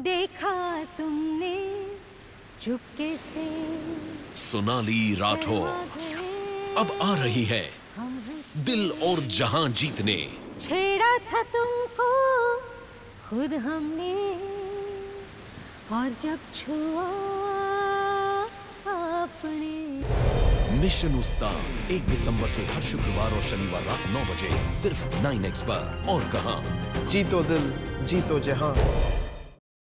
देखा तुमने चुपके से। सुनाली राठौड़ अब आ रही है दिल और जहां जीतने। छेड़ा था तुमको खुद हमने और जब छुआ आपने। मिशन उस्ताद 1 दिसंबर से हर शुक्रवार और शनिवार रात 9 बजे सिर्फ 9X पर। और कहां जीतो दिल जीतो जहां।